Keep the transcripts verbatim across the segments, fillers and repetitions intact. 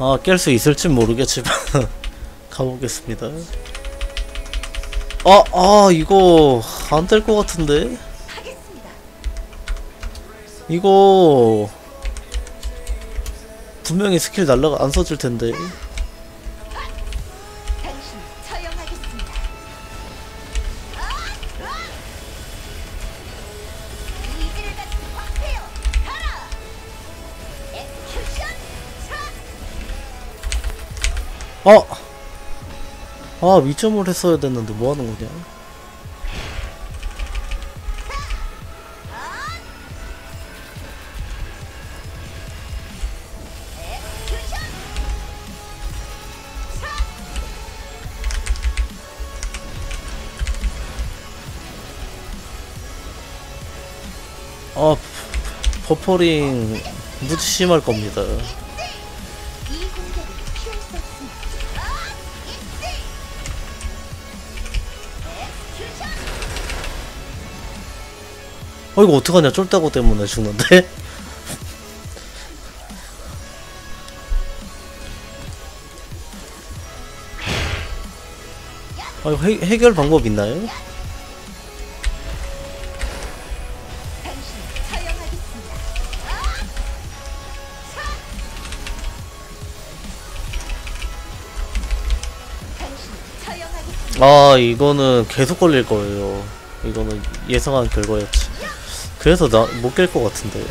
아, 깰 수 있을진 모르겠지만 가보겠습니다. 아, 아, 이거 안 될 것 같은데? 이거 분명히 스킬 날라가 안 써질 텐데. 어! 아, 미점을 했어야 됐는데 뭐하는 거냐? 아, 버퍼링 무지 심할 겁니다. 어, 이거 어떡하냐, 쫄따구 때문에 죽는데? 아, 이거 해, 해결 방법 있나요? 아, 이거는 계속 걸릴 거예요. 이거는 예상한 결과였지. 그래서 나 못 깰 것 같은데.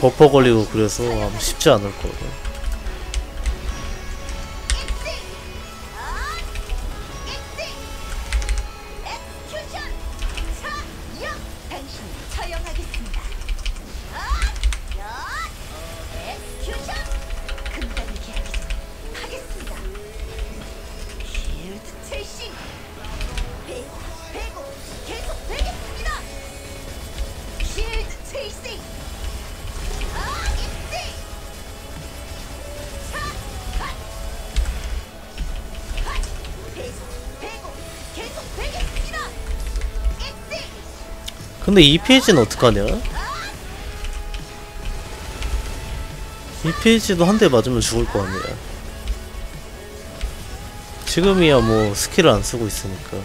버퍼 걸리고 그래서 아마 쉽지 않을 거예요. 근데 이 페이지는 어떡하냐? 이 페이지도 한 대 맞으면 죽을 거 아니야. 지금이야 뭐 스킬을 안 쓰고 있으니까.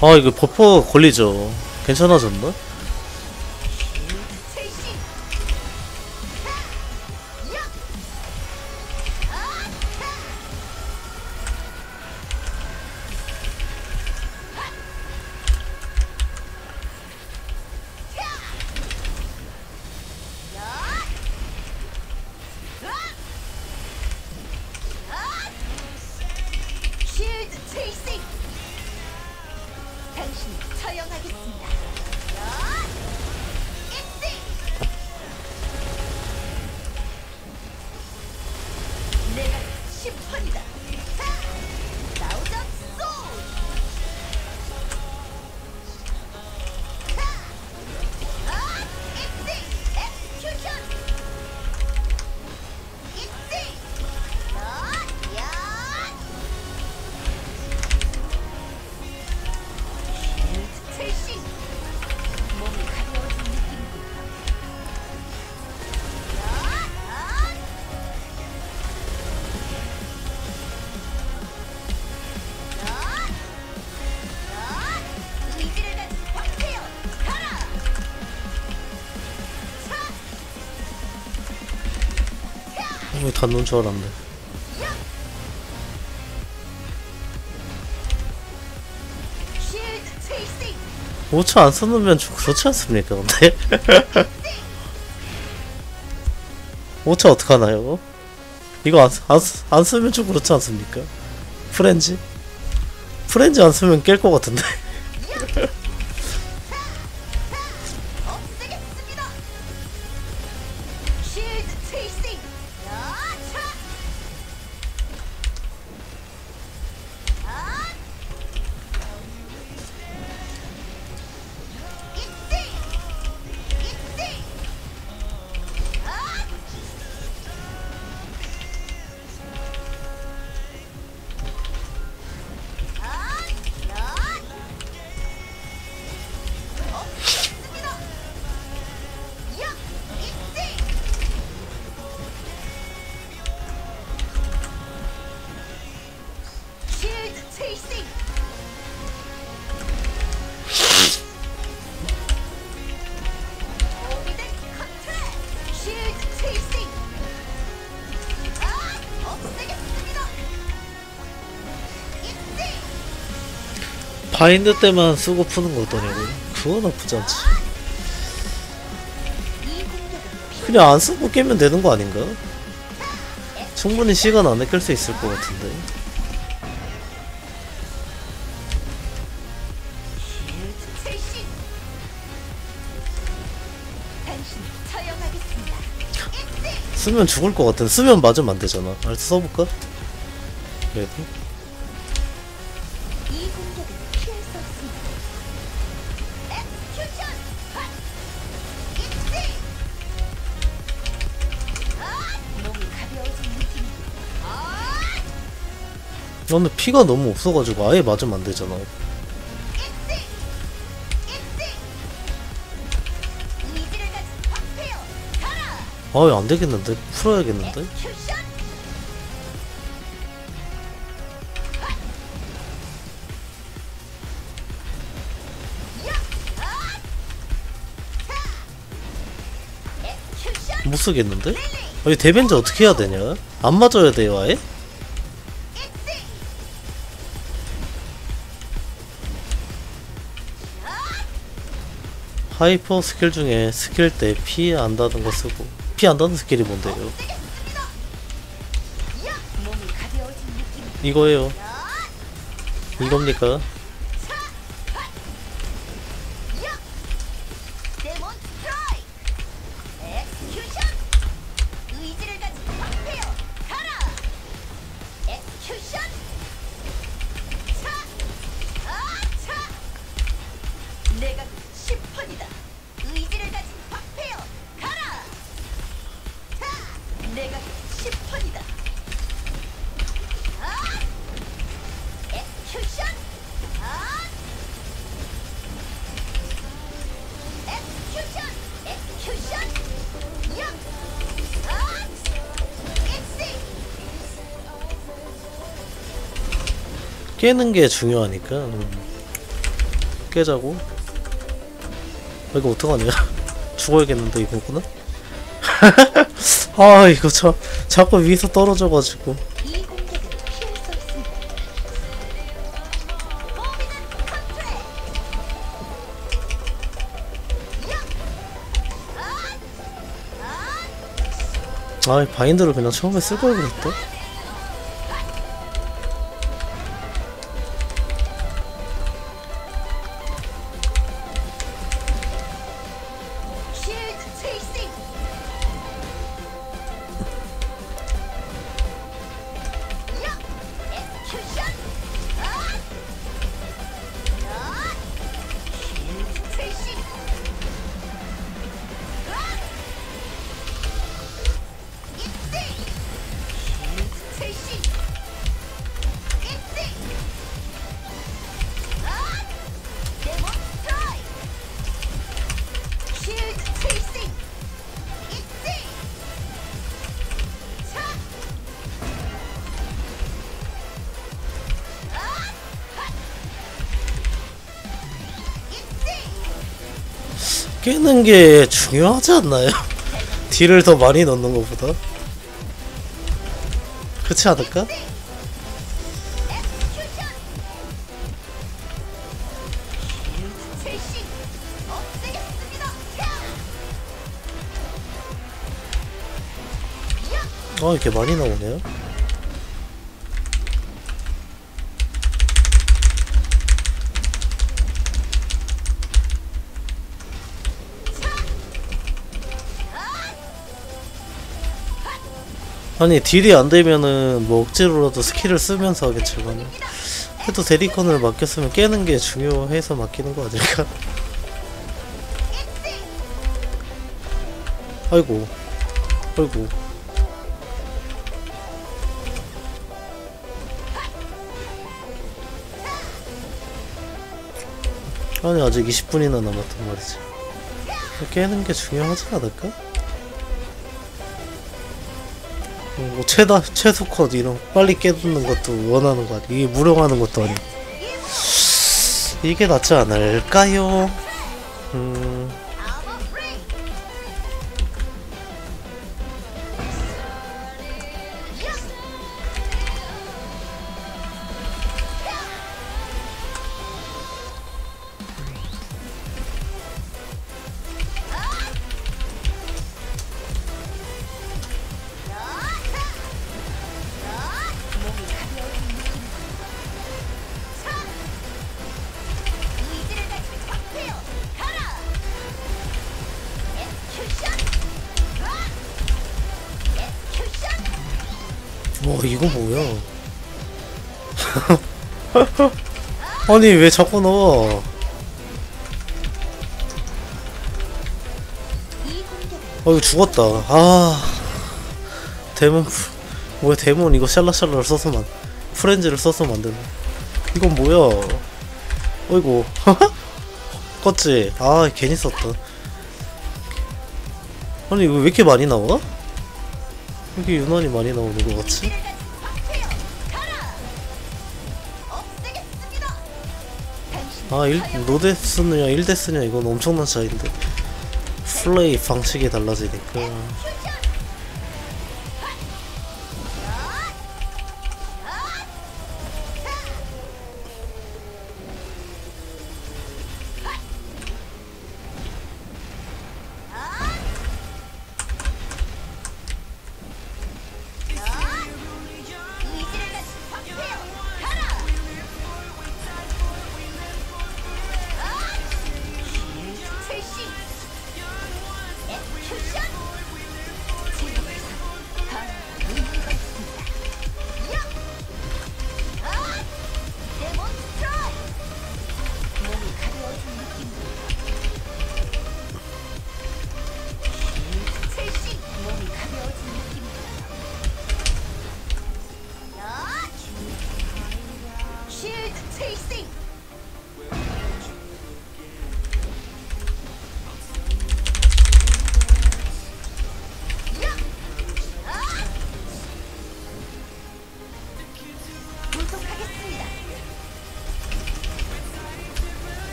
아, 이거 버퍼 걸리죠. 괜찮아졌나? 어, 다 넣은 줄 알았네. 오초 안 써놓으면 좀 그렇지 않습니까, 근데? 오초 어떡하나요? 이거 안, 안, 안 쓰면 좀 그렇지 않습니까? 프렌즈? 프렌즈 안 쓰면 깰 것 같은데? 바인드 때만 쓰고 푸는 거 어떠냐고요? 그건 나쁘지 않지. 그냥 안 쓰고 깨면 되는 거 아닌가? 충분히 시간 안에 깰 수 있을 것 같은데. 쓰면 죽을 것 같은. 쓰면 맞으면 안 되잖아. 알았어, 써볼까? 그래도? 근데 피가 너무 없어가지고 아예 맞으면 안 되잖아. 아유, 안 되겠는데? 풀어야겠는데? 못 쓰겠는데? 아니, 데벤져 어떻게 해야 되냐? 안 맞아야 돼요, 아예? 하이퍼 스킬 중에 스킬 때 피 안다는 거 쓰고. 피 안다는 스킬이 뭔데요? 이거예요. 이겁니까? 깨는 게 중요하니까. 음. 깨자고. 아, 이거 어떡하냐. 죽어야겠는데 이거구나. 아, 이거 자, 자꾸 위에서 떨어져가지고. 아, 바인드를 그냥 처음에 쓸 걸 그랬다. 깨는 게 중요하지 않나요? 딜을 더 많이 넣는 것보다? 그렇지 않을까? 아, 이렇게 많이 나오네요. 아니 딜이 안되면은 뭐 억지로라도 스킬을 쓰면서 하겠지만, 그래도 데리콘을 맡겼으면 깨는게 중요해서 맡기는거 아닐까? 아이고 아이고 아니 아직 이십 분이나 남았단 말이지. 깨는게 중요하지 않을까? 뭐 최다, 최소 컷 이런 빨리 깨닫는 것도 원하는 것 같아. 이게 무령하는 것도 아니고 이게 낫지 않을까요? 음... 와, 이거 뭐야? 아니 왜 자꾸 넣어? 아, 이거 죽었다. 아, 데몬 뭐야? 데몬 이거 샬라샬라를 써서만, 프렌즈를 써서 만드네. 이건 뭐야? 어이구. 껐지? 아, 괜히 썼다. 아니 이거 왜 이렇게 많이 나와? 여기 유난히 많이 나오는 것 같지? 아, 일, 노데스느냐 일데스냐 이건 엄청난 차이인데 플레이 방식이 달라지니까.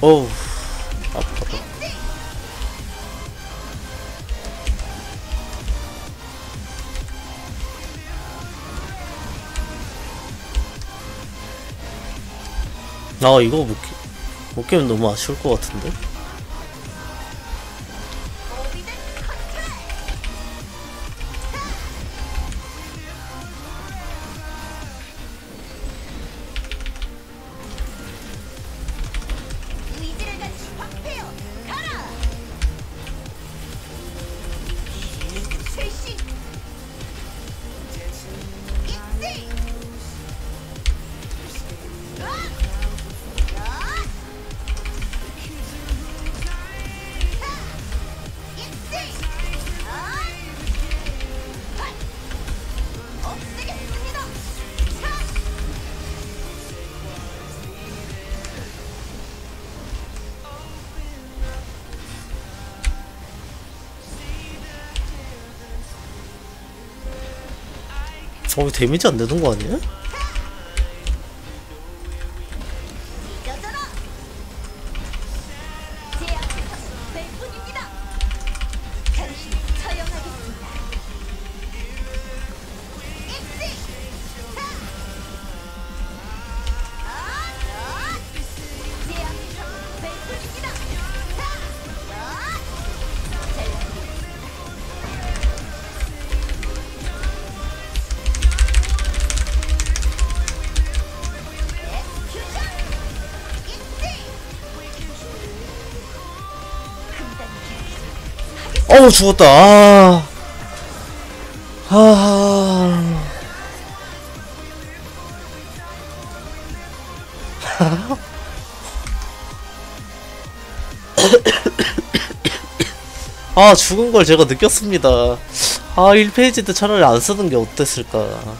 어우, 아프다. 아, 이거 못, 못 깨면 너무 아쉬울 것 같은데? 어, 데미지 안 되는 거 아니야? 어우, 죽었다. 아. 아. 아, 죽은 걸 제가 느꼈습니다. 아, 일 페이지 때 차라리 안 쓰는 게 어땠을까.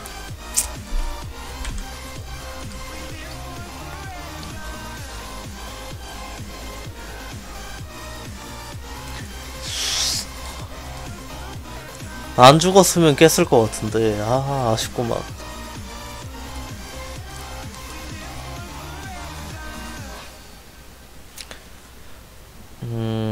안 죽었으면 깼을 것 같은데, 아, 아쉽구만. 음...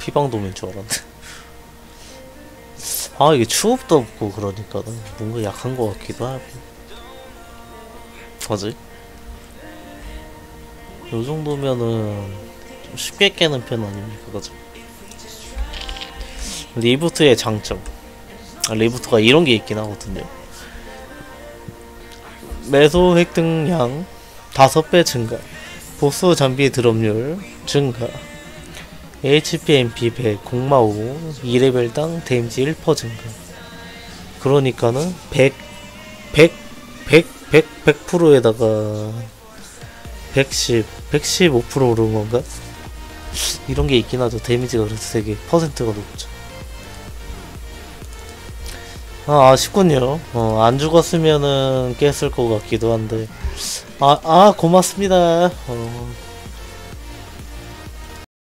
피방돔인 줄 알았네. 아, 이게 추억도 없고 그러니까 뭔가 약한 것 같기도 하고. 뭐지? 요 정도면은 좀 쉽게 깨는 편 아닙니까? 그죠? 리부트의 장점. 아, 리부트가 이런 게 있긴 하거든요. 매소 획득량 다섯 배 증가, 보스 잠비 드롭률 증가, 에이치피 엠피 백, 공마오, 이 레벨당 데미지 일 퍼센트 증가. 그러니까는 백, 백, 백, 백, 백 퍼센트에다가 백십, 백십오 퍼센트 오른 건가? 이런 게 있긴 하죠. 데미지가 그래도 되게 퍼센트가 높죠. 아, 아쉽군요. 어, 안 죽었으면은 깼을 것 같기도 한데. 아, 아, 고맙습니다. 어.